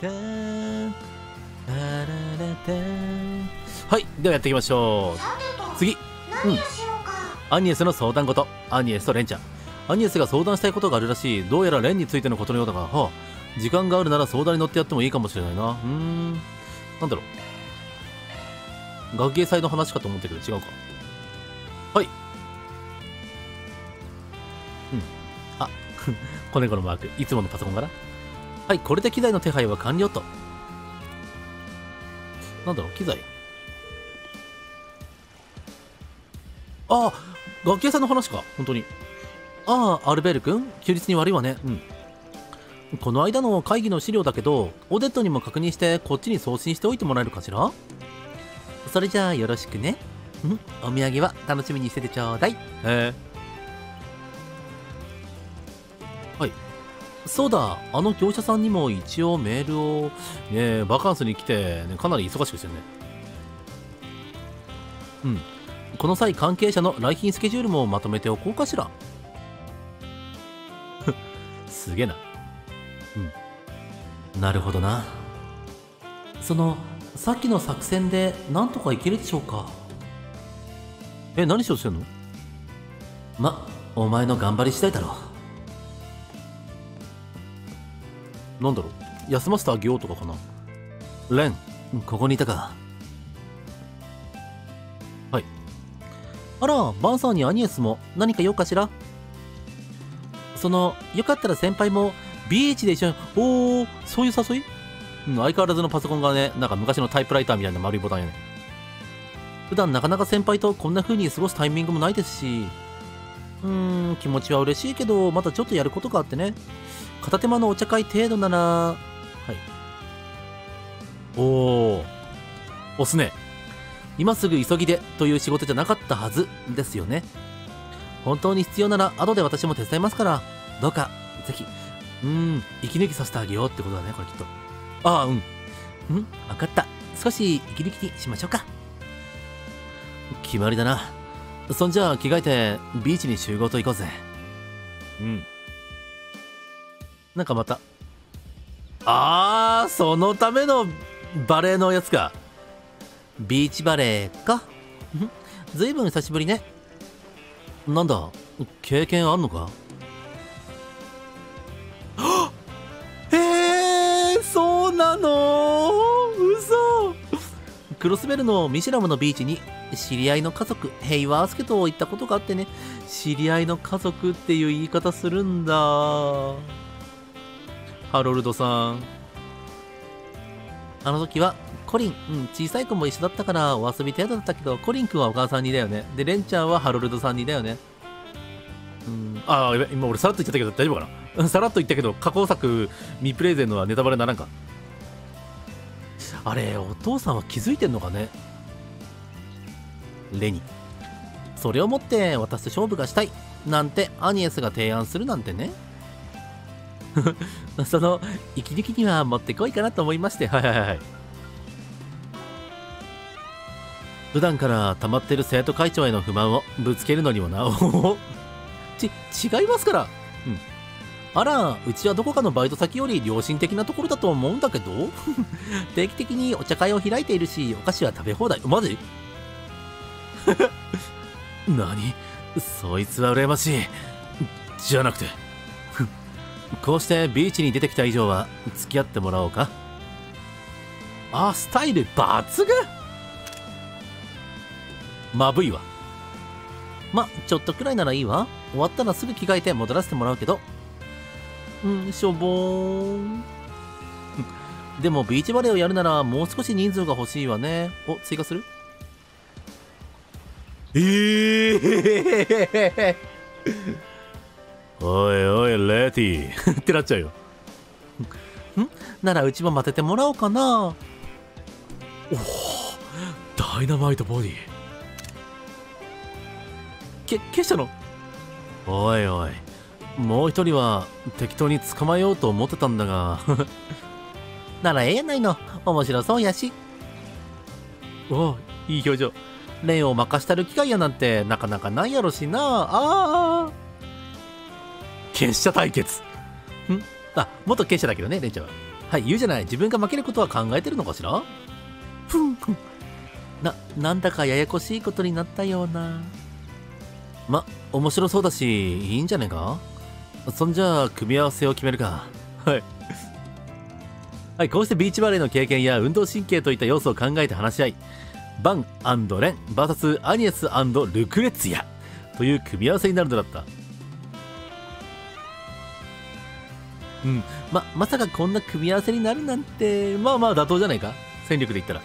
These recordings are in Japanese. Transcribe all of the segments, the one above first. タンタララタン。はい、ではやっていきましょう。次、アニエスの相談事。アニエスとレンちゃん。アニエスが相談したいことがあるらしい。どうやらレンについてのことのようだが、はあ、時間があるなら相談に乗ってやってもいいかもしれないな。なんだろう、学芸祭の話かと思ったけど違うか。はい、あ子猫のマーク、いつものパソコンかな。はい、これで機材の手配は完了と。なんだろう、機材、ああ、楽器屋さんの話か、本当に。ああ、アルベール君、休日に悪いわね。この間の会議の資料だけど、オデットにも確認して、こっちに送信しておいてもらえるかしら。それじゃあ、よろしくね。お土産は楽しみにしててちょうだい。はい。そうだ、あの業者さんにも一応メールを、バカンスに来て、かなり忙しくしてるね。この際、関係者の来賓スケジュールもまとめておこうかしら。すげえな。なるほどな。さっきの作戦でなんとかいけるでしょうか。何しようとしてんの？お前の頑張り次第だろ。なんだろう、休ませてあげようとかかな。レン、ここにいたか。あら、バンさんにアニエスも何か用かしら。よかったら先輩もビーチで一緒に。おお、そういう誘い？相変わらずのパソコンがね、なんか昔のタイプライターみたいな丸いボタンやね。普段なかなか先輩とこんな風に過ごすタイミングもないですし、気持ちは嬉しいけど、まだちょっとやることがあってね。片手間のお茶会程度なら、おお、押すね。今すぐ急ぎでという仕事じゃなかったはずですよね。本当に必要なら後で私も手伝いますから、どうか、ぜひ。息抜きさせてあげようってことだね、これきっと。わかった。少し息抜きにしましょうか。決まりだな。そんじゃあ着替えてビーチに集合と行こうぜ。なんかまた。ああ、そのためのバレーのやつか。ビーチバレーか。ずいぶん久しぶりね。なんだ、経験あんのか。そうなの？嘘。クロスベルのミシェラムのビーチに知り合いの家族、ヘイワースケと行ったことがあってね。知り合いの家族っていう言い方するんだ。ハロルドさん。あの時はコリン、小さい子も一緒だったからお遊び程度だったけど、コリン君はお母さんにだよね。で、レンちゃんはハロルドさんにだよね。ああ、今俺さらっと言っちゃったけど大丈夫かな。さらっと言ったけど、過去作未プレゼンのはネタバレにならんか。あれ、お父さんは気づいてんのかね、レニ。それをもって私と勝負がしたいなんてアニエスが提案するなんてね。その息抜きにはもってこいかなと思いまして。普段から溜まってる生徒会長への不満をぶつけるのにもな。違いますから。あら、うちはどこかのバイト先より良心的なところだと思うんだけど。定期的にお茶会を開いているし、お菓子は食べ放題。マジ？何？そいつは羨ましい。じゃなくて。こうしてビーチに出てきた以上は付き合ってもらおうか。あ、スタイル抜群！まぶいわ。ちょっとくらいならいいわ。終わったらすぐ着替えて戻らせてもらうけど。しょぼーん。でもビーチバレーをやるならもう少し人数が欲しいわね。お、追加する？おいおい、レティー。ってなっちゃうよ。ならうちも待ててもらおうかな。おお、ダイナマイトボディ。消したの？おいおい、もう一人は適当に捕まえようと思ってたんだが。ならええやないの、面白そうやし。おお、いい表情。レンを任したる機会やなんてなかなかないやろしな。消した対決。あ、元経営者だけどね、レンちゃんは。はい、言うじゃない。自分が負けることは考えてるのかしら。ふんふん。なんだかややこしいことになったような。面白そうだし、いいんじゃねえか。そんじゃあ、組み合わせを決めるか。はい。はい、こうしてビーチバレーの経験や運動神経といった要素を考えて話し合い、バン&レン VS アニエス&ルクレツィアという組み合わせになるのだった。うん、まさかこんな組み合わせになるなんて、まあ妥当じゃないか。戦力で言ったら。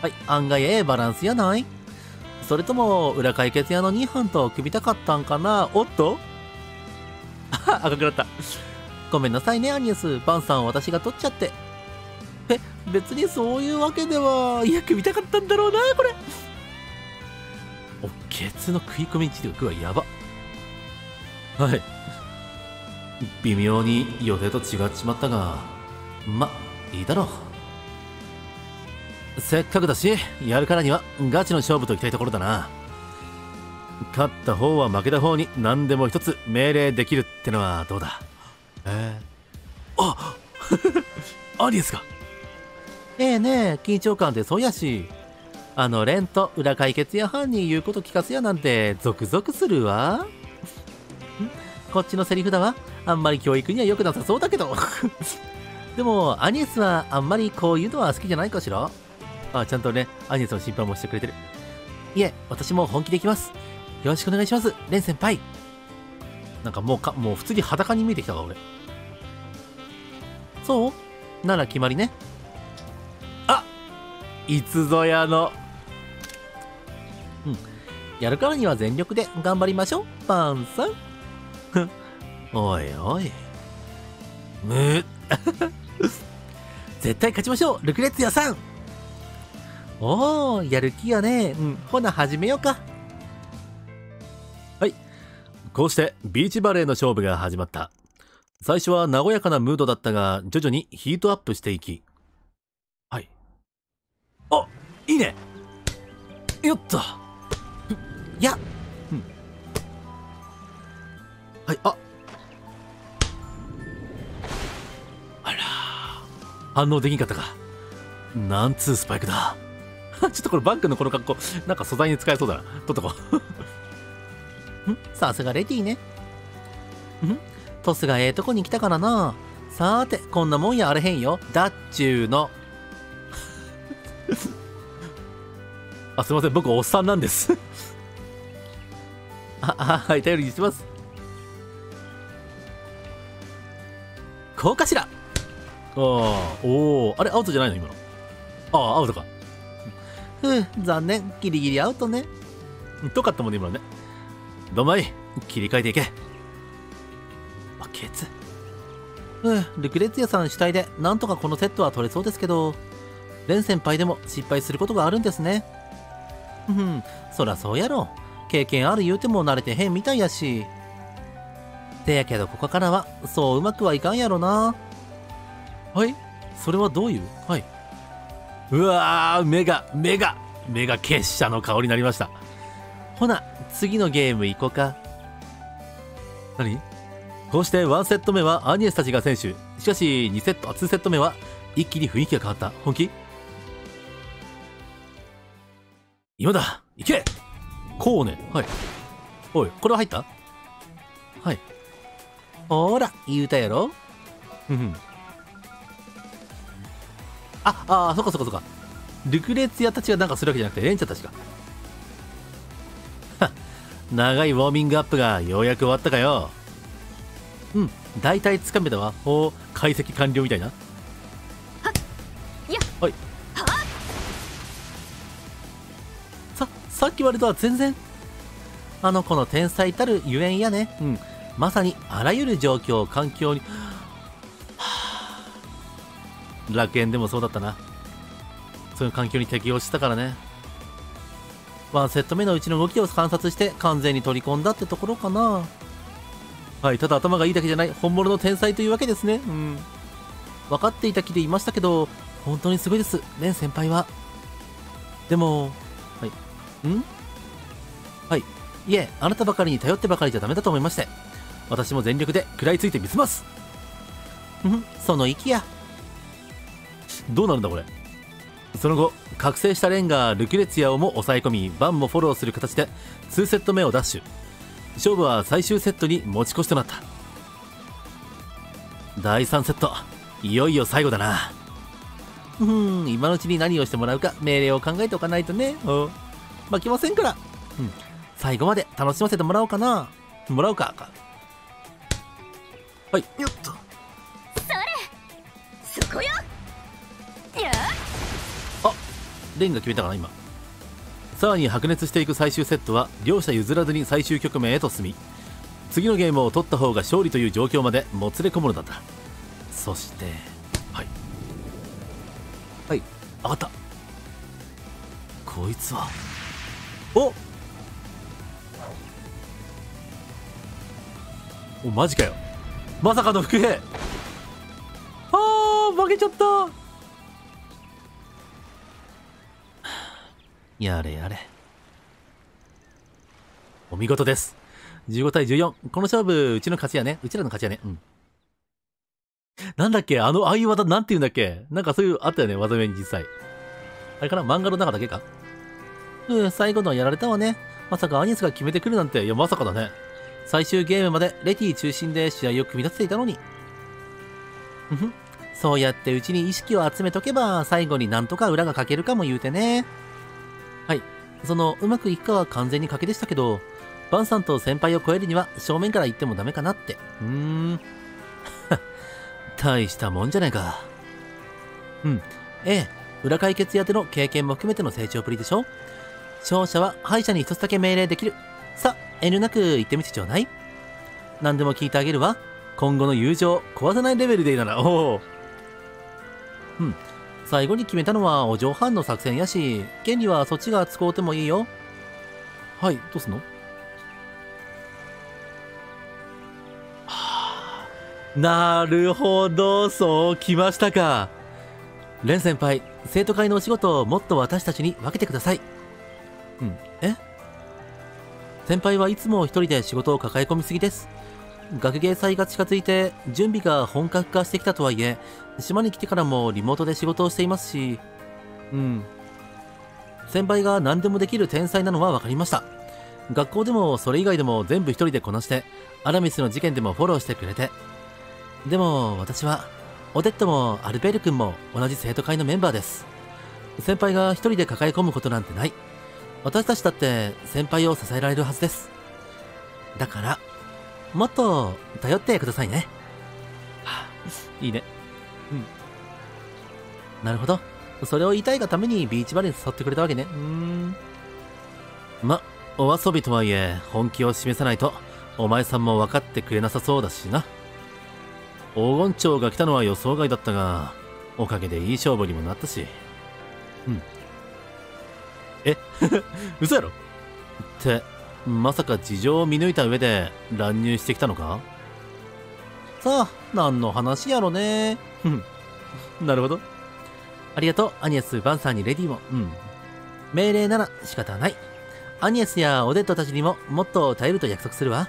はい、案外バランスやない？それとも、裏解決屋の2班と組みたかったんかな。おっと、あ、赤くなった。ごめんなさいね、アニエス。バンさんを私が取っちゃって。別にそういうわけでは。いや、組みたかったんだろうな、これ。お、ケツの食い込み力はやば。はい。微妙に予定と違っちまったが、いいだろう。せっかくだし、やるからにはガチの勝負といきたいところだな。勝った方は負けた方に何でも一つ命令できるってのはどうだ。あアニエスが。ねえ、緊張感ってそうやし、レンと裏解決や犯人言うこと聞かせやなんてゾクゾクするわ。こっちのセリフだわ。あんまり教育には良くなさそうだけどでもアニエスはあんまりこういうのは好きじゃないかしら。ちゃんとね、アニエスの心配もしてくれてる。いえ、私も本気でいきます。よろしくお願いします、レン先輩。なんかもう普通に裸に見えてきたわ、俺。そうなら決まりね。いつぞやの。やるからには全力で頑張りましょう、パンさん。おいおい。絶対勝ちましょう、ルクレツィアさん。おー、やる気やね。ほな、始めようか。はい。こうして、ビーチバレーの勝負が始まった。最初は和やかなムードだったが、徐々にヒートアップしていき。あ、いいね。よっと。はい、あらー。反応できんかったか。なんつうスパイクだ。ちょっとこれバッグのこの格好、なんか素材に使えそうだな。取っとこう。さすがレディーね。トスがええとこに来たからな。さーて、こんなもんやあれへんよ。だっちゅうの。すみません、僕おっさんなんですはい、頼りにしてます。こうかしら。あれアウトじゃないの今の。アウトか。残念、ギリギリアウトね。とかったもんね今のね。どまい、切り替えていけ。ケツ。ルクレツィアさん主体でなんとかこのセットは取れそうですけど、レン先輩でも失敗することがあるんですね。そらそうやろ。経験ある言うても慣れてへんみたいやし。てやけどここからはそううまくはいかんやろな。はい、それはどういう。はい。うわー、目が結社の顔になりました。ほな、次のゲーム行こうか。何？こうして1セット目はアニエスたちが先取。しかし2セット目は一気に雰囲気が変わった。本気？今だ、行け。こうね。はい。おい、これは入った？はい。ほら、言うたやろ。そっかそっかそっか。ルクレツィアたちがなんかするわけじゃなくて、レンちゃんたちが。長いウォーミングアップがようやく終わったかよ。大体つかめたわ。解析完了みたいな。はい。さっき割とは全然。あの子の天才たるゆえんやね。まさにあらゆる状況、環境に。楽園でもそうだったな。そういう環境に適応してたからね。1セット目のうちの動きを観察して完全に取り込んだってところかな。はい、ただ頭がいいだけじゃない、本物の天才というわけですね。分かっていた気でいましたけど、本当にすごいです、レン先輩は。でも、いえ、あなたばかりに頼ってばかりじゃダメだと思いまして、私も全力で食らいついてみせます。その息や。どうなるんだこれ。その後覚醒したレンガルキュレツィアをも抑え込み、バンもフォローする形で2セット目を奪取。勝負は最終セットに持ち越しとなった。第3セット、いよいよ最後だな。今のうちに何をしてもらうか命令を考えておかないとね。負けませんから、最後まで楽しませてもらおうかな。はいよっと、それそこよ。あ、レンが決めたかな今。さらに白熱していく最終セットは両者譲らずに最終局面へと進み、次のゲームを取った方が勝利という状況までもつれ込むのだった。そしてはい、上がった。こいつはおマジかよ、まさかの伏兵。負けちゃった。やれやれ、お見事です。15対14。この勝負うちの勝ちやね、うちらの勝ちやね。なんだっけ、ああいう技なんて言うんだっけ。なんかそういうあったよね、技名に。実際あれかな、漫画の中だけか。最後のやられたわね。まさかアニスが決めてくるなんて、いやまさかだね。最終ゲームまでレティ中心で試合を組み立てていたのに。そうやってうちに意識を集めとけば最後になんとか裏が欠けるかも言うてね。はい、そのうまくいくかは完全に賭けでしたけど、バンさんと先輩を超えるには正面から行ってもダメかなって。大したもんじゃないか。裏解決やての経験も含めての成長ぶりでしょ。勝者は敗者に一つだけ命令できる。さあ遠慮なく言ってみてちょうだい。何でも聞いてあげるわ。今後の友情を壊さないレベルでいいなら。最後に決めたのはお嬢藩の作戦やし、権利はそっちが使うてもいいよ。はい、どうすんの。なるほど、そうきましたか。蓮先輩、生徒会のお仕事をもっと私たちに分けてください。先輩はいつも一人で仕事を抱え込みすぎです。学芸祭が近づいて準備が本格化してきたとはいえ、島に来てからもリモートで仕事をしていますし。先輩が何でもできる天才なのは分かりました。学校でもそれ以外でも全部一人でこなして、アラミスの事件でもフォローしてくれて。でも私はオデットもアルベール君も同じ生徒会のメンバーです。先輩が一人で抱え込むことなんてない。私たちだって先輩を支えられるはずです。だからもっと頼ってくださいね。いいね。なるほど、それを言いたいがためにビーチバレーに誘ってくれたわけね。ま、お遊びとはいえ本気を示さないとお前さんも分かってくれなさそうだしな。黄金町が来たのは予想外だったが、おかげでいい勝負にもなったし。嘘やろって、まさか事情を見抜いた上で乱入してきたのか。さあ、何の話やろね。なるほど。ありがとう、アニエス、バンさんにレディも。命令なら仕方ない。アニエスやオデットたちにももっと耐えると約束するわ。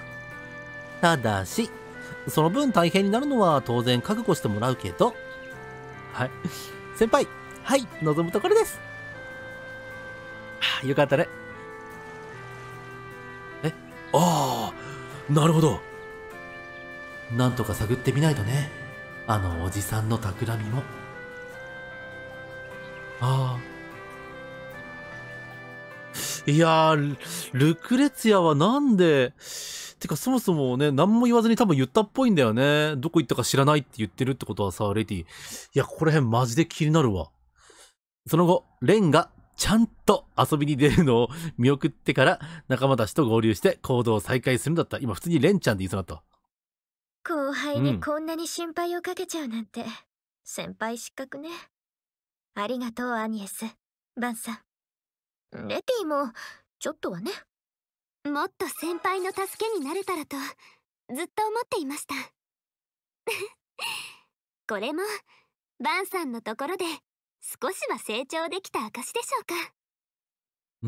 ただし、その分大変になるのは当然覚悟してもらうけど。はい。先輩、はい、望むところです。よかったね。なるほど。なんとか探ってみないとね。あのおじさんの企みも。いやー、ルクレツィアはなんで、てかそもそもね、何も言わずに多分言ったっぽいんだよね。どこ行ったか知らないって言ってるってことはさ、レディ。いや、ここら辺マジで気になるわ。その後、レンがちゃんと遊びに出るのを見送ってから仲間たちと合流して行動を再開するんだった。今普通にレンちゃんで言いそうになった。後輩にこんなに心配をかけちゃうなんて、先輩失格ね。ありがとうアニエス、バンさん、レティもちょっとはね。もっと先輩の助けになれたらとずっと思っていましたこれもバンさんのところで少しは成長できた証でしょ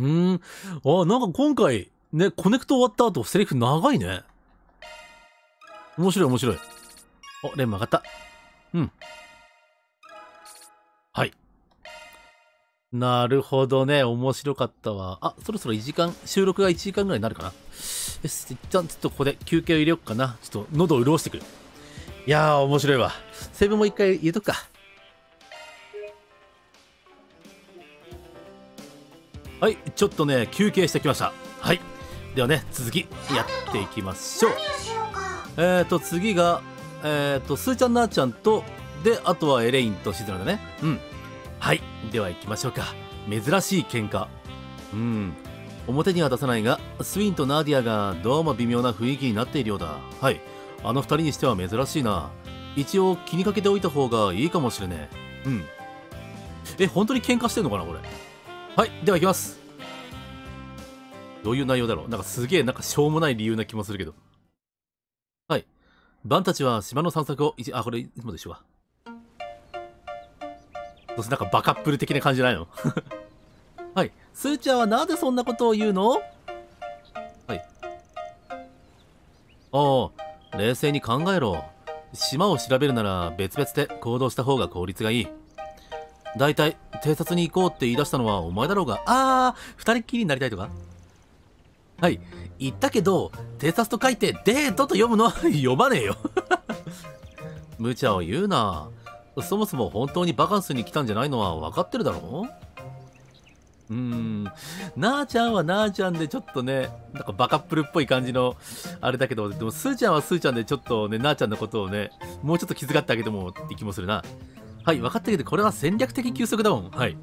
うか。なんか今回ね、コネクト終わった後セリフ長いね。面白い面白い。レンも上がった。うん。はい。なるほどね。面白かったわ。あ、そろそろ1時間、収録が1時間ぐらいになるかな。よし、一旦ちょっとここで休憩を入れよっかな。ちょっと喉を潤してくる。いやー、面白いわ。セーブも一回入れとくか。はい、ちょっとね、休憩してきました。はい。ではね、続き、やっていきましょう。次が、スーちゃん、なーちゃんと、で、あとはエレインとシズラだね。うん。はい。では行きましょうか。珍しい喧嘩。うん。表には出さないが、スウィンとナーディアがどうも微妙な雰囲気になっているようだ。はい。あの二人にしては珍しいな。一応気にかけておいた方がいいかもしれねえ。うん。え、本当に喧嘩してんのかな、これ。はい。では行きます。どういう内容だろう。なんかすげえ、なんかしょうもない理由な気もするけど。はい。バンたちは島の散策をあ、これいつもでしょうか。どうせなんかバカップル的な感じじゃないのはい。スーちゃんはなぜそんなことを言うの？はい。ああ、冷静に考えろ。島を調べるなら別々で行動した方が効率がいい。だいたい偵察に行こうって言い出したのはお前だろうが。ああ、二人っきりになりたいとか？はい。言ったけど、偵察と書いてデートと読むのは読まねえよ。無茶を言うな。そもそも本当にバカンスに来たんじゃないのは分かってるだろう？なーちゃんはなーちゃんでちょっとね、なんかバカップルっぽい感じの、あれだけど、でもスーちゃんはスーちゃんでちょっとね、なーちゃんのことをね、もうちょっと気遣ってあげてもいい気もするな。はい、分かったけど、これは戦略的休息だもん。はい。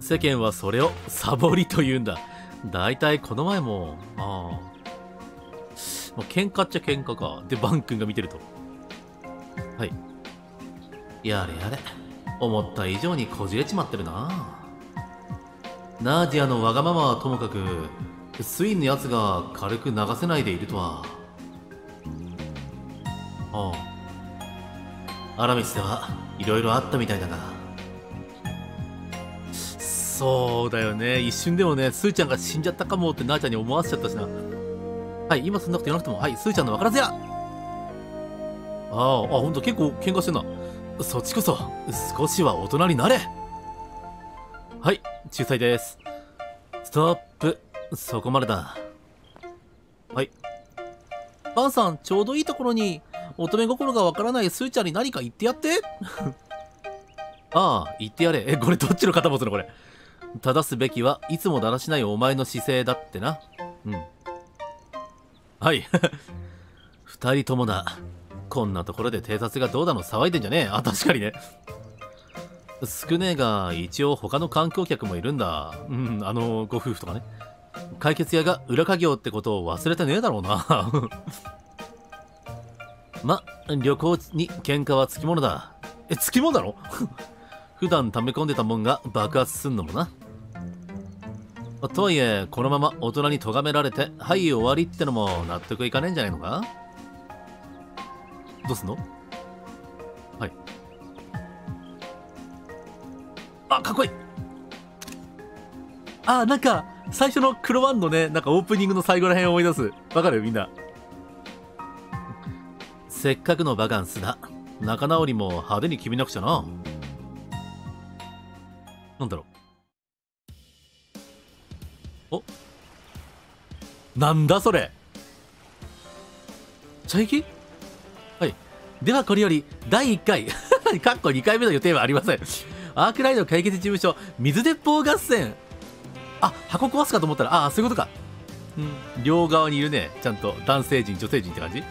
世間はそれをサボりと言うんだ。だいたいこの前も、ああ。まあ、喧嘩っちゃ喧嘩か。で、バン君が見てると。はい。やれやれ、思った以上にこじれちまってるな。ナーディアのわがままはともかく、スインのやつが軽く流せないでいるとは。ああ、アラミスではいろいろあったみたいだが。そうだよね、一瞬でもね、スーちゃんが死んじゃったかもってナーちゃんに思わせちゃったしな。はい、今そんなこと言わなくても。はい、スーちゃんのわからずや。ああ、ほんと結構喧嘩してんな。そっちこそ、少しは大人になれ。はい、仲裁です。ストップ、そこまでだ。はい。バンさん、ちょうどいいところに、乙女心がわからないスーちゃんに何か言ってやってああ、言ってやれ。え、これどっちの肩持つのこれ。正すべきはいつもだらしないお前の姿勢だってな。うん。はい。二人ともだ。こんなところで偵察がどうだの騒いでんじゃねえ。あ、確かにね。少ねえが、一応他の観光客もいるんだ。うん、ご夫婦とかね。解決屋が裏稼業ってことを忘れてねえだろうな。ま、旅行に喧嘩はつきものだ。え、つきものだろ普段溜め込んでたもんが爆発すんのもな。とはいえ、このまま大人に咎められて、はい、終わりってのも納得いかねえんじゃないのか。どうすんの？はい。あ、かっこいい。あ、なんか最初の黒ワンのね、なんかオープニングの最後らへんを思い出す。わかる？みんな。せっかくのバカンスだ。仲直りも派手に決めなくちゃな。なんだろう。お？なんだそれ。茶液？ではこれより第1回（かっこ2回目の予定はありません）アークライド解決事務所水鉄砲合戦。あ、箱壊すかと思ったら、あ、そういうことか。うん、両側にいるね。ちゃんと男性陣女性陣って感じ。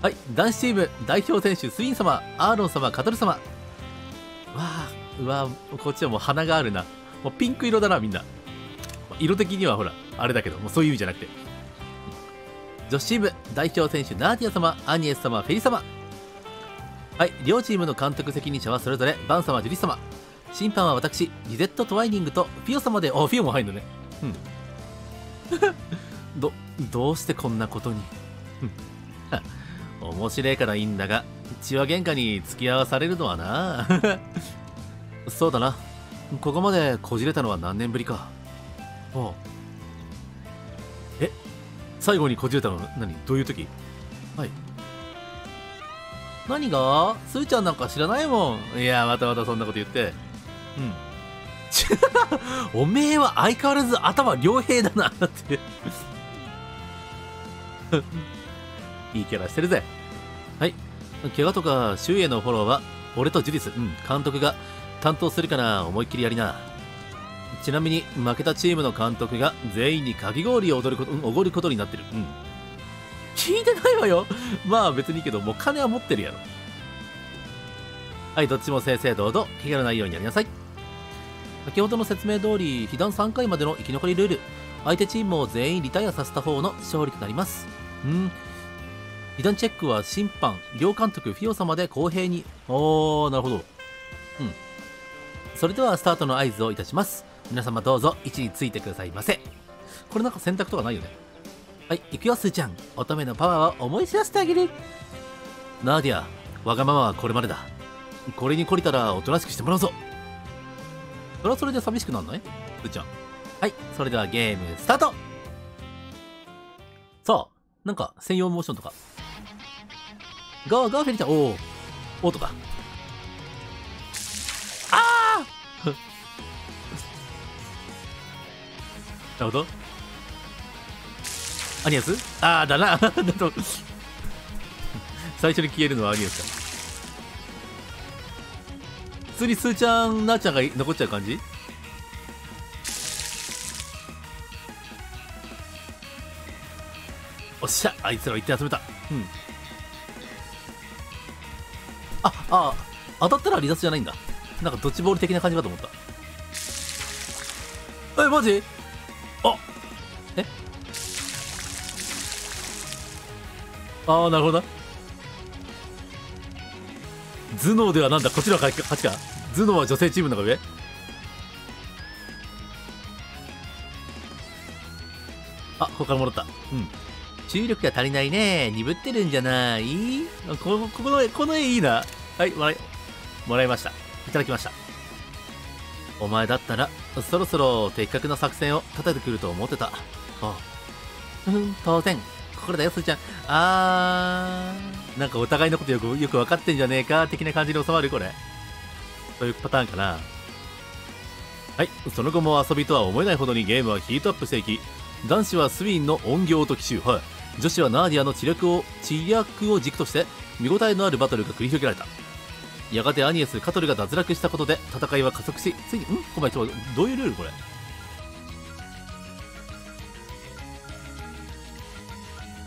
はい、男子チーム代表選手スイン様、アーロン様、カトル様。わあ、うわ、こっちはもう花があるな。もうピンク色だな、みんな。色的にはほらあれだけど、もうそういう意味じゃなくて。女子チーム代表選手ナーディア様、アニエス様、フェリ様。はい、両チームの監督責任者はそれぞれバン様、ジュリス様。審判は私、リゼット・トワイニングとフィオ様で。お、フィオも入るのね。うん。どうしてこんなことに。面白いからいいんだが、血は喧嘩に付き合わされるのはな。そうだな。ここまでこじれたのは何年ぶりか。ああ。最後にこじれたのは何？どういう時？はい。何がスーちゃんなんか知らないもん。いや、またまたそんなこと言って。うん。おめえは相変わらず頭良平だなって。いいキャラしてるぜ。はい。怪我とか周囲のフォローは、俺とジュリス、うん、監督が担当するから思いっきりやりな。ちなみに、負けたチームの監督が全員にかき氷をおごることになってる。うん。聞いてないわよ。まあ別にいいけど、もう金は持ってるやろ。はい、どっちも正々堂々、怪我のないようにやりなさい。先ほどの説明通り、被弾3回までの生き残りルール、相手チームを全員リタイアさせた方の勝利となります。うん。被弾チェックは審判、両監督、フィオ様で公平に。なるほど。うん。それではスタートの合図をいたします。皆様どうぞ位置についてくださいませ。これなんか選択とかないよね。はい、行くよ、スーちゃん。乙女のパワーを思い知らせてあげる。ナーディア、わがままはこれまでだ。これに懲りたらおとなしくしてもらうぞ。それはそれで寂しくなんない？スーちゃん。はい、それではゲームスタート！さあ、なんか専用モーションとか。ガーフェリちゃん、おーとか。あーなるほど。アニアス？ああ、だな。最初に消えるのはアニアスか。普通にスーちゃん、なーちゃんが残っちゃう感じ？おっしゃ、あいつらを一体集めた。うん。当たったら離脱じゃないんだ。なんかドッジボール的な感じかと思った。え、マジ？なるほどな。頭脳ではなんだ、こっちの勝ちか。頭脳は女性チームの方が上。あ、ここから戻った。うん。注意力が足りないね。鈍ってるんじゃない？この絵いいな。はい、もらいました。いただきました。お前だったら、そろそろ的確な作戦を立ててくると思ってた。うん、当然。これだよ、スーちゃん。なんかお互いのことよく分かってんじゃねえか的な感じに収まる、これ。そういうパターンかな。はい、その後も遊びとは思えないほどにゲームはヒートアップしていき、男子はスウィンの音響と奇襲、はい、女子はナーディアの知略を軸として、見応えのあるバトルが繰り広げられた。やがてアニエス・カトルが脱落したことで、戦いは加速し、ついに、どういうルールこれ。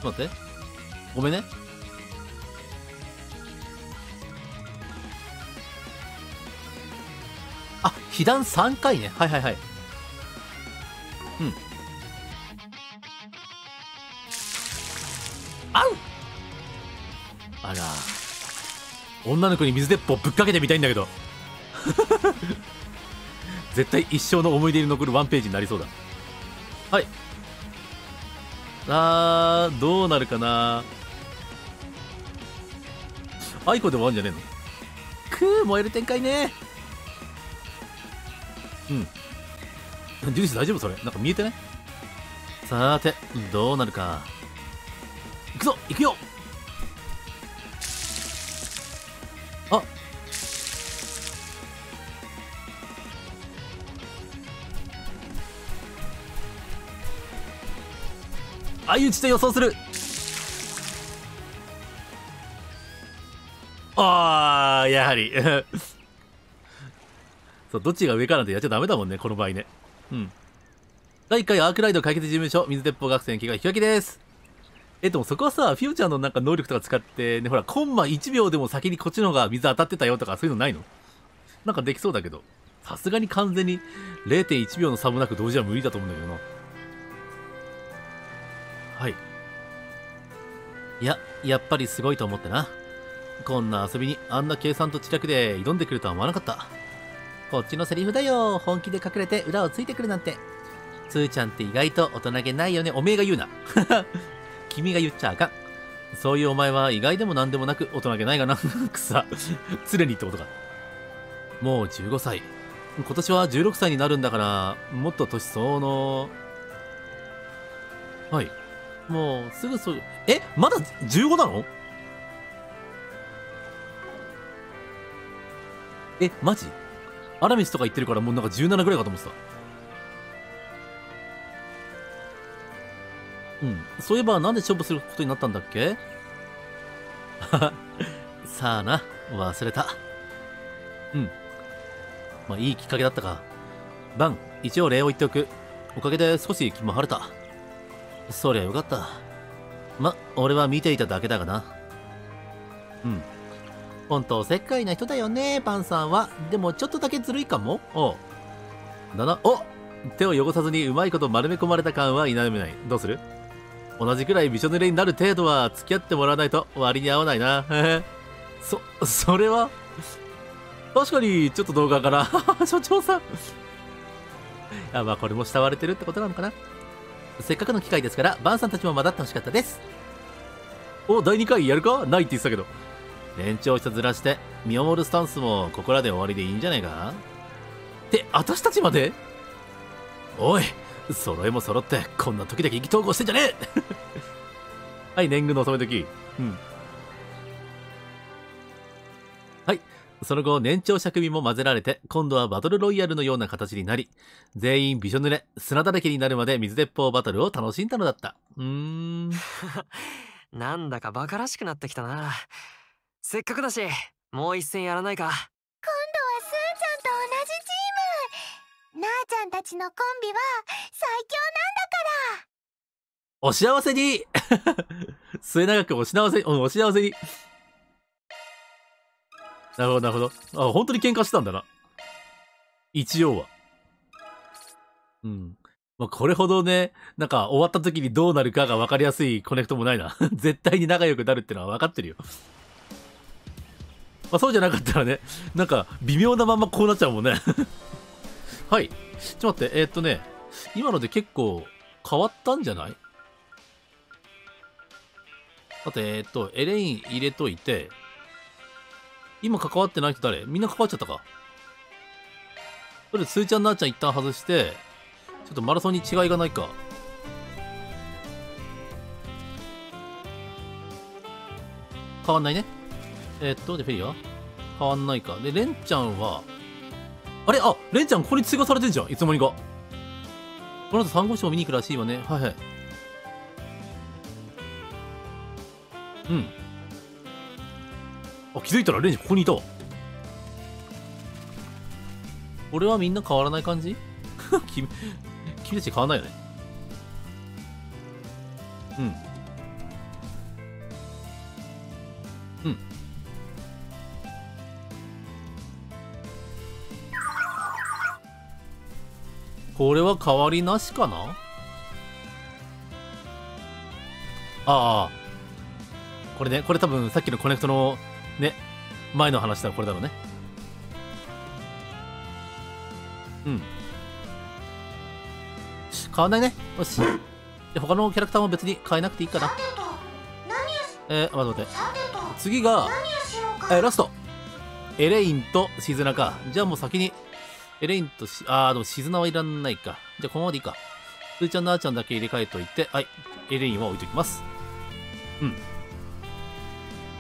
待って。ごめんね。あ、被弾3回ね。はい。うん。あう！あら。女の子に水鉄砲ぶっかけてみたいんだけど。絶対一生の思い出に残るワンページになりそうだ。はい。どうなるかな。アイコでもあるんじゃねえの。燃える展開ね。うん。ジュリス大丈夫それ。なんか見えてね。さーて、どうなるか。行くぞ行くよ。あ。相打ちと予想する。やはりそうどっちが上かなんてやっちゃダメだもんね、この場合ね。うん。第1回アークライド解決事務所水鉄砲学生の気が引き分けです。でもそこはさ、フィオちゃんのなんか能力とか使って、ね、ほら、コンマ1秒でも先にこっちの方が水当たってたよとかそういうのないの？なんかできそうだけど、さすがに完全に 0.1 秒の差もなく同時は無理だと思うんだけどな。はい、やっぱりすごいと思ってな。こんな遊びにあんな計算と知略で挑んでくるとは思わなかった。こっちのセリフだよ。本気で隠れて裏をついてくるなんて。つーちゃんって意外と大人げないよね。おめえが言うな君が言っちゃあかん。そういうお前は意外でも何でもなく大人げないがなくさ常にってことか。もう15歳、今年は16歳になるんだから、もっと年相応の。はい、もうすぐまだ15なの？え、マジ？アラミスとか言ってるからもうなんか17ぐらいかと思ってた。うん。そういえばなんで勝負することになったんだっけ？さあな、忘れた。うん。まあいいきっかけだったか。バン、一応礼を言っておく。おかげで少し気も晴れた。そりゃよかった。ま、俺は見ていただけだがな。うん。ほんとおせっかいな人だよね、パンさんは。でもちょっとだけずるいかも。おう。だな、お！手を汚さずにうまいこと丸め込まれた感は否めない。どうする？同じくらいびしょ濡れになる程度は付き合ってもらわないと割に合わないな。それは確かにちょっと動画から、所長さん。あ、まあこれも慕われてるってことなのかな。せっかくの機会ですから、バンさんたちも混ざってほしかったです。お、第2回やるか？ないって言ってたけど。延長したずらして、見守るスタンスもここらで終わりでいいんじゃないか？って、私たちまで？おい、揃いも揃って、こんな時だけ意気投合してんじゃねえはい、年貢の納め時。うん。はい。その後、年長者組も混ぜられて、今度はバトルロイヤルのような形になり、全員びしょ濡れ、砂だらけになるまで水鉄砲バトルを楽しんだのだった。なんだか馬鹿らしくなってきたな。せっかくだし、もう一戦やらないか。今度はスーちゃんと同じチーム。なあちゃんたちのコンビは最強なんだから。お幸せに末永くお幸せに。なるほど、なるほど。あ、本当に喧嘩してたんだな。一応は。うん。まあ、これほどね、なんか終わった時にどうなるかが分かりやすいコネクトもないな。絶対に仲良くなるってのは分かってるよ。まあ、そうじゃなかったらね、なんか微妙なままこうなっちゃうもんね。はい。ちょっと待って、ね、今ので結構変わったんじゃない？だって、エレイン入れといて、今関わってない人誰？みんな関わっちゃったか。それで、スーちゃん、なーちゃん一旦外して、ちょっとマラソンに違いがないか。変わんないね。で、フェリア？変わんないか。で、レンちゃんは、あれ？あ、レンちゃんここに追加されてんじゃん。いつの間にか。この後、サンゴ礁見に行くらしいわね。はいはい。うん。あ、気づいたらレンジここにいたわ。俺はみんな変わらない感じ？君たち変わらないよね。うん。うん。これは変わりなしかな？ああ。これね、これ多分さっきのコネクトのね、前の話したらこれだろうね。うん。変わんないね。よし。で、他のキャラクターも別に変えなくていいかな。待って。次が、ラスト。エレインとシズナか。じゃあもう先に、エレインとでもシズナはいらないか。じゃあこのままでいいか。スーちゃん、なーちゃんだけ入れ替えといて、はい。エレインは置いときます。うん。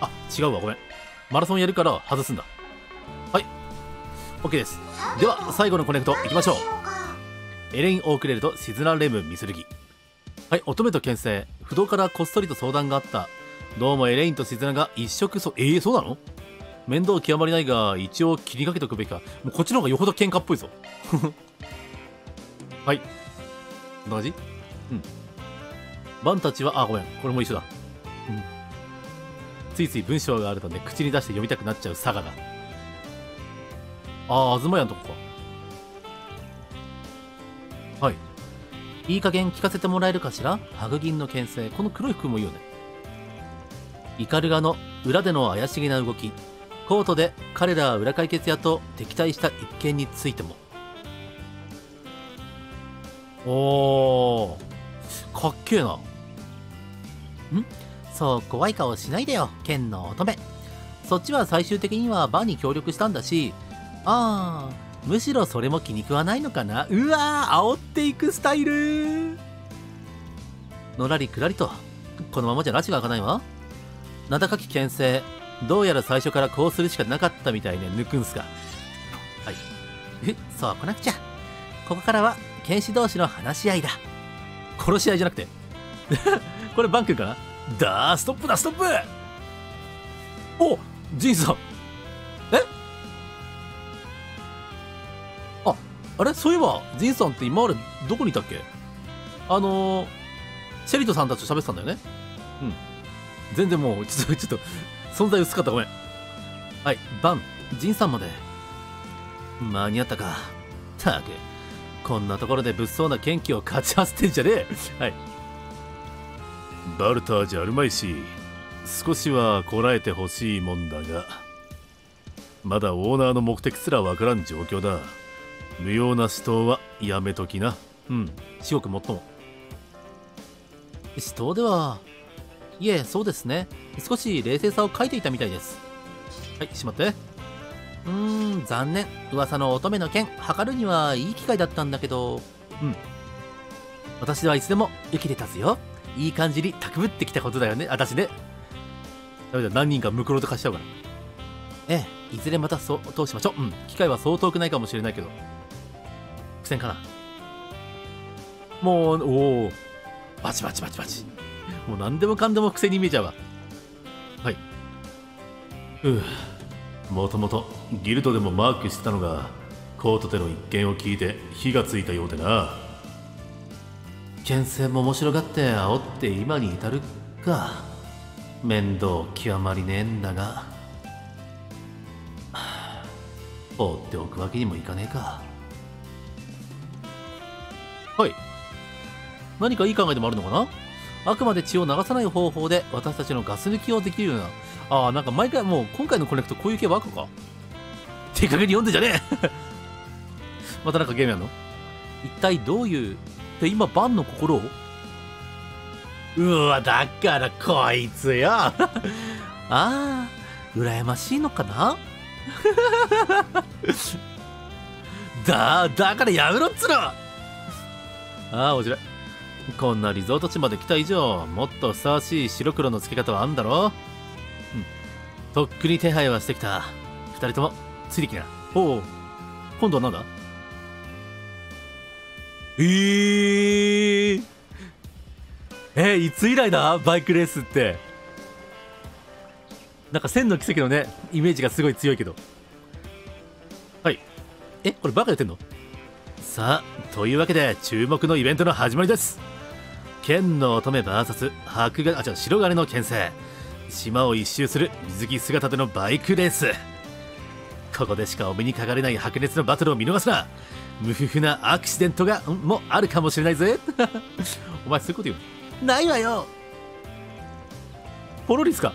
あ、違うわ。ごめん。マラソンやるから外すんだ。はい。OK です。では、最後のコネクト行きましょう。エレイン・オークレルとシズナ・レム・ミスルギ。はい、乙女と牽制。不動からこっそりと相談があった。どうもエレインとシズナが一触即発。そうなの？面倒極まりないが、一応切りかけておくべきか。もうこっちの方がよほど喧嘩っぽいぞ。はい。こんな感じ？うん。バンたちは、あ、ごめん。これも一緒だ。うん。ついつい文章があるとね、口に出して読みたくなっちゃう佐賀だ。ああ、東屋のとこか。はい。いい加減聞かせてもらえるかしら？ハグ銀の牽制。この黒い服もいいよね。イカルガの裏での怪しげな動き。コートで彼らは裏解決屋と敵対した一件についても。おー。かっけえな。ん？そう怖い顔しないでよ、剣の乙女。そっちは最終的にはバンに協力したんだし、ああ、むしろそれも気に食わないのかな。うわー、煽っていくスタイル。のらりくらりと、このままじゃ拉致が開かないわ。名高き牽制、どうやら最初からこうするしかなかったみたいね、ぬくんすか。はい。そう来なくちゃ。ここからは剣士同士の話し合いだ。殺し合いじゃなくてこれバンクかな。だー、ストップだ、ストップ。お、ジンさん、あれそういえばジンさんって今までどこにいたっけ。シェリトさんたちと喋ってたんだよね。うん、全然もうちょっと存在薄かった、ごめん。はい、バン、ジンさんまで間に合ったか。ったくこんなところで物騒な剣気を勝ち合わせてんじゃねえ。はい、バルターじゃあるまいし、少しはこらえてほしいもんだが、まだオーナーの目的すらわからん状況だ。無用な死闘はやめときな。うん、至極もっとも。死闘では、いえ、そうですね、少し冷静さを欠いていたみたいです。はい、しまって。残念。噂の乙女の剣測るにはいい機会だったんだけど。うん、私ではいつでも生きてたずよ。いい感じにたくぶってきたことだよね、私ね。ダメだ、何人かムクロと化しちゃうから。ええ、いずれまたそう通しましょう。うん、機会はそう遠くないかもしれないけど。苦戦かな。もう、おお、バチバチバチバチ、もう何でもかんでも苦戦に見えちゃうわ。はい、もともとギルドでもマークしてたのが、コートでの一件を聞いて火がついたようでな。牽制も面白がって煽って今に至るか。面倒極まりねえんだが、放っておくわけにもいかねえか。はい、何かいい考えでもあるのかな。あくまで血を流さない方法で私たちのガス抜きをできるような。ああ、なんか毎回、もう今回のコネクトこういう系ばっかか。手掛けに読んでんじゃねえまたなんかゲームやんの。一体どういう。で、今バンの心を。うわ、だからこいつよあー、羨ましいのかなだからやめろっつうの。ああ、面白い。こんなリゾート地まで来た以上、もっとふさわしい白黒のつけ方はあんだろう。うん、とっくに手配はしてきた。二人ともついてきな。おお、今度は何だ。いつ以来だ、バイクレースって。なんか千の奇跡のね、イメージがすごい強いけど。はい、これバカ言ってんの。さあ、というわけで注目のイベントの始まりです。剣の乙女 VS 白が、白金の剣聖。島を一周する水着姿でのバイクレース。ここでしかお目にかかれない白熱のバトルを見逃すな。無夫婦なアクシデントがもあるかもしれないぜお前そういうこと言うないわよ。ポロリスか。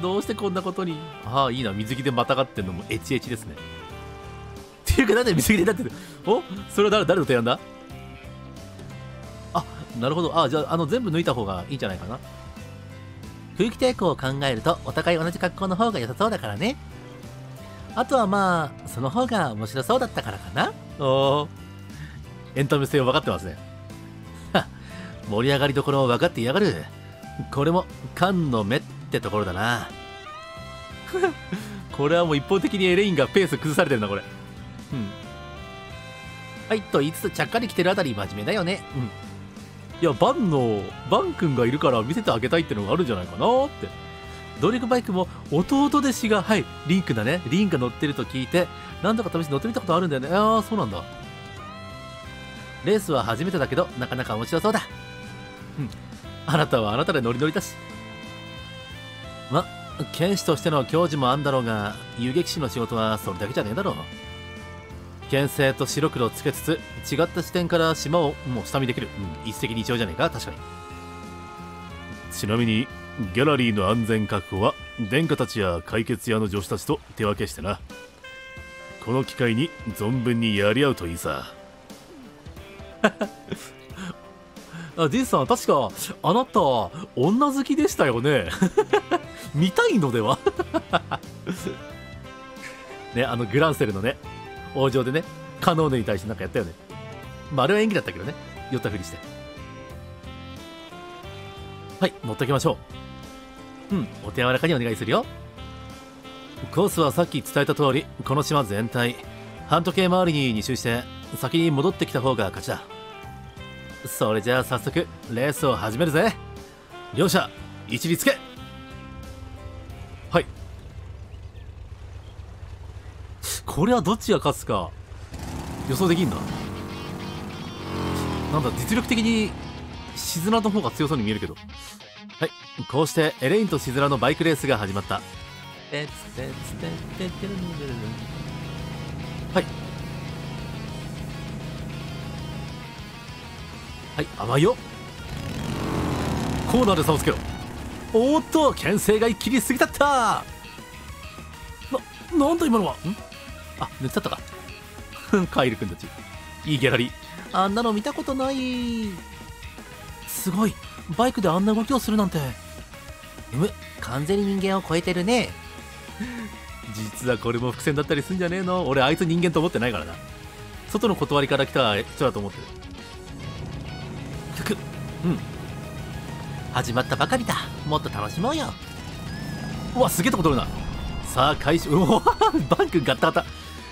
どうしてこんなことに。ああ、いいな、水着でまたがってんのもエチエチですね。っていうか、なんで水着でだってる。お、それは誰の提案だ。あ、なるほど。あ、じゃあ全部抜いた方がいいんじゃないかな。空気抵抗を考えるとお互い同じ格好の方が良さそうだからね。あとはまあ、その方が面白そうだったからかな。おー、エンタメ性を分かってますね盛り上がりどころを分かっていやがる。これも缶の目ってところだなこれはもう一方的にエレインがペース崩されてるな、これ。うん、はいと言いつつ、ちゃっかり来てるあたり真面目だよね。うん、いや、バン君がいるから見せてあげたいってのがあるんじゃないかなって。動力バイクも弟弟子が、はい、リンクだね。リンクが乗ってると聞いて、何度か試して乗ってみたことあるんだよね。ああ、そうなんだ。レースは初めてだけど、なかなか面白そうだ。うん、あなたはあなたでノリノリだし。ま、剣士としての矜持もあんだろうが、遊撃士の仕事はそれだけじゃねえだろう。牽制と白黒をつけつつ、違った視点から島をもう下見できる。うん、一石二鳥じゃねえか、確かに。ちなみに、ギャラリーの安全確保は殿下たちや解決屋の助手たちと手分けしてな。この機会に存分にやり合うといいさあ、ジンさん、確かあなた女好きでしたよね見たいのではね、グランセルのね、王城でね、カノーネに対してなんかやったよね。まあ、あれは演技だったけどね、寄ったふりして。はい、持っておきましょう。うん、お手柔らかにお願いするよ。コースはさっき伝えた通り、この島全体、半時計回りに2周して先に戻ってきた方が勝ちだ。それじゃあ早速レースを始めるぜ。両者位置につけ。はい、これはどっちが勝つか予想できんな。なんだ、実力的にシズナの方が強そうに見えるけど。はい、こうしてエレインとシズナのバイクレースが始まった。はいはい、甘いよ。コーナーで差をつけろ。おーっと、牽制が一気に過ぎたった。なんだ今のは。あ、塗っちゃったかカイル君たちいいギャラリー。あんなの見たことない。すごい、バイクであんな動きをするなんて。完全に人間を超えてるね実はこれも伏線だったりすんじゃねえの。俺あいつ人間と思ってないからな。外の断りから来た人だと思ってる。くく、うん、始まったばかりだ。もっと楽しもうよ。うわ、すげえとこ取るな。さあ開始。うおバンクガタガタ。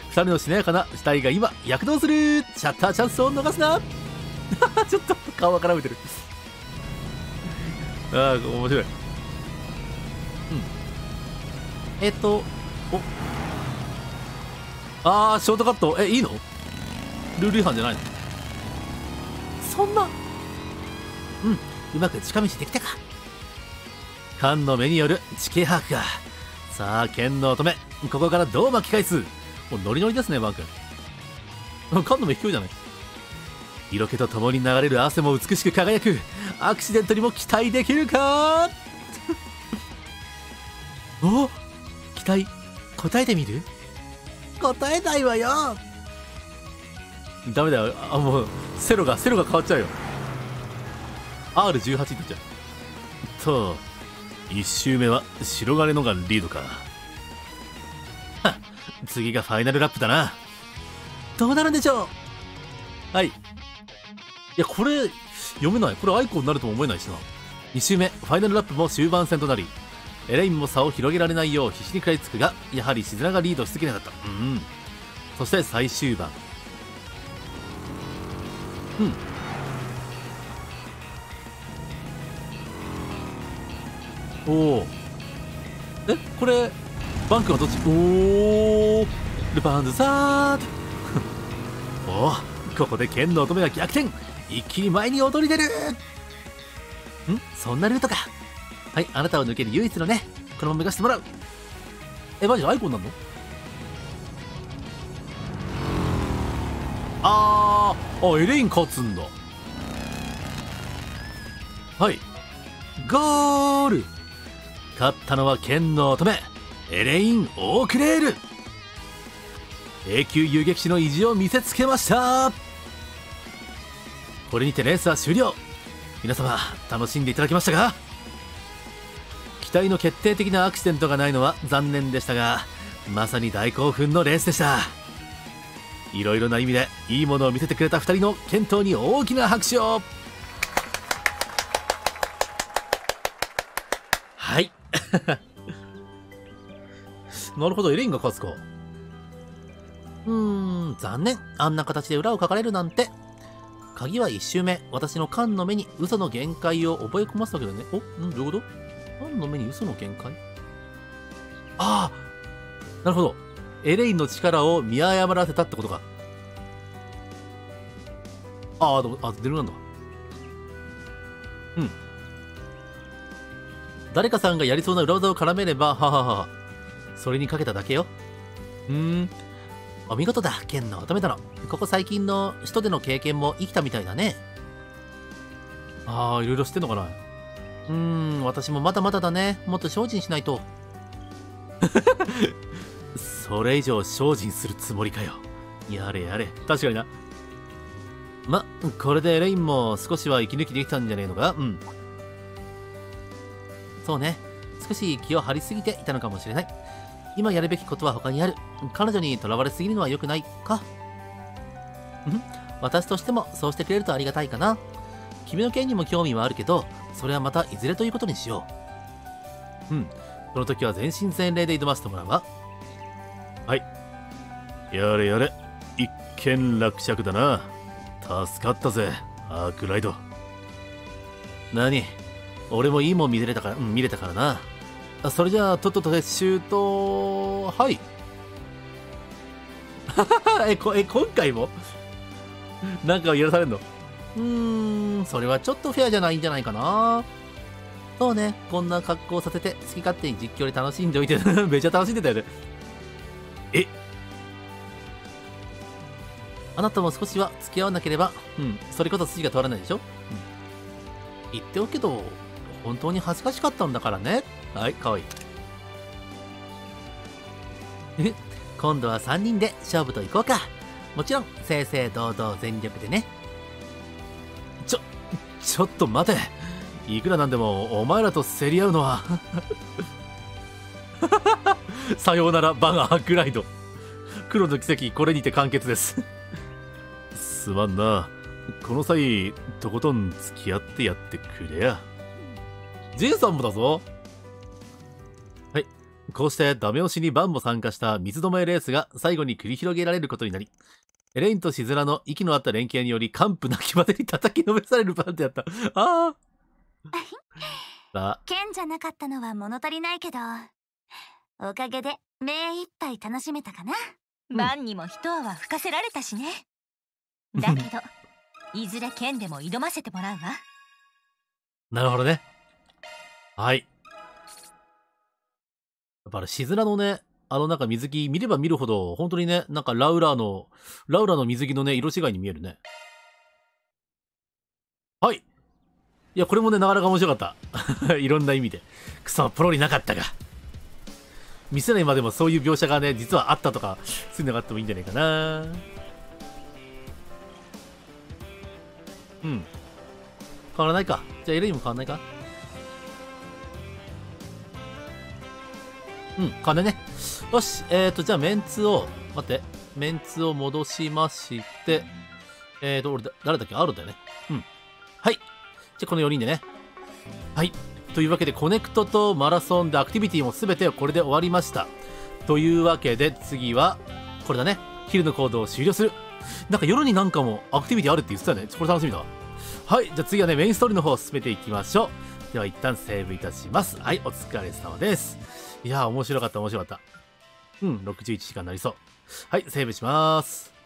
2人のしなやかな死体が今躍動する。シャッターチャンスを逃すなちょっと顔が絡めてるああ面白い。ああショートカット、いいの？ルール違反じゃないの？そんな、うん、うまく近道できたか。缶の目による地形把握が。さあ剣の乙女、ここからどう巻き返す。もうノリノリですねバン君缶の目卑怯じゃない。色気とともに流れる汗も美しく輝く。アクシデントにも期待できるかお、期待答えてみる？答えないわよ。ダメだよ、あ、もうセロが変わっちゃうよ。 R18 って言っちゃうと。1周目は白金のがリードか。はっ、次がファイナルラップだな。どうなるんでしょう。はい、いやこれ読めない。これアイコンになるとも思えないしな。2周目ファイナルラップも終盤戦となり、エレインも差を広げられないよう必死に食らいつくが、やはりシズナがリードしすぎなかった。うん、そして最終盤、うん、おお、これバンクはどっち。おお、ルパンズさーおお、ここで剣の乙女が逆転。一気に前に躍り出る。ん、そんなルートか。はい、あなたを抜ける唯一のね、このまま目指してもらう。マジでアイコンなんの？エレイン勝つんだ。はい、ゴール。勝ったのは剣の乙女、エレイン・オークレール。永久遊撃士の意地を見せつけました。これにてレースは終了。皆様楽しんでいただけましたか？機体の決定的なアクシデントがないのは残念でしたが、まさに大興奮のレースでした。いろいろな意味でいいものを見せてくれた2人の健闘に大きな拍手をはいなるほど、エレインが勝つか。残念、あんな形で裏をかかれるなんて。鍵は1周目私の缶の目に嘘の限界を覚え込ますわけだね。お、どういうこと？缶の目に嘘の限界。ああ、なるほど、エレインの力を見誤らせたってことか。ああ、出るなんだ。うん、誰かさんがやりそうな裏技を絡めれば、ははは、それにかけただけよ。お見事だ剣の乙女殿。ここ最近の首都での経験も生きたみたいだね。いろいろ知ってんのかな。私もまだまだだね。もっと精進しないとそれ以上精進するつもりかよ。やれやれ。確かにな。これでエレインも少しは息抜きできたんじゃねえのか。そうね、少し気を張りすぎていたのかもしれない。今やるべきことは他にある。彼女にとらわれすぎるのは良くないか。私としてもそうしてくれるとありがたいかな。君の件にも興味はあるけど、それはまたいずれということにしよう。その時は全身全霊で挑ませてもらうわ。はい、やれやれ。一件落着だな。助かったぜアークライド。何、俺もいいもん見れたからな。それじゃあとっとと撤収と、はい。今回もなんか許されんの？それはちょっとフェアじゃないんじゃないかな。そうね、こんな格好させて好き勝手に実況で楽しんでおいて。めちゃ楽しんでたよね。え、あなたも少しは付き合わなければ、それこそ筋が通らないでしょ。言っておくけど本当に恥ずかしかったんだからね。はい、かわいい。今度は3人で勝負といこうか。もちろん正々堂々全力でね。ちょっと待て。いくらなんでもお前らと競り合うのは。さようならバンアークライド。黒の奇跡、これにて完結です。すまんな。この際とことん付き合ってやってくれや。じいさんもだぞ。はい、こうしてダメ押しにバンも参加した水止めレースが最後に繰り広げられることになり、エレインとシズラの息の合った連携により完膚なきまでに叩きのめされるバンってやった。ああ。剣じゃなかったのは物足りないけど、おかげで目いっぱい楽しめたかな。バンにも一泡吹かせられたしね。だけどいずれ剣でも挑ませてもらうわ。なるほどね。はい、やっぱりシズラのね、なんか水着見れば見るほど本当にね、なんかラウラの水着のね、色違いに見えるね。はい、いやこれもねなかなか面白かった。いろんな意味で。クソ、ポロリなかったか。見せないまでもそういう描写がね実はあったとか、そういうのがあってもいいんじゃないかな。変わらないか。じゃあエレイも変わらないか。変わらないね。よし、じゃあメンツを、待って、メンツを戻しまして、俺誰だっけ、アロだよね。はい。じゃあこの4人でね。はい。というわけで、コネクトとマラソンでアクティビティも全てこれで終わりました。というわけで、次は、これだね。昼の行動を終了する。なんか夜になんかもアクティビティあるって言ってたね。これ楽しみだ。はい、じゃあ次はね、メインストーリーの方を進めていきましょう。では一旦セーブいたします。はい、お疲れ様です。いやー、面白かった。面白かった。61時間になりそう。はい、セーブします。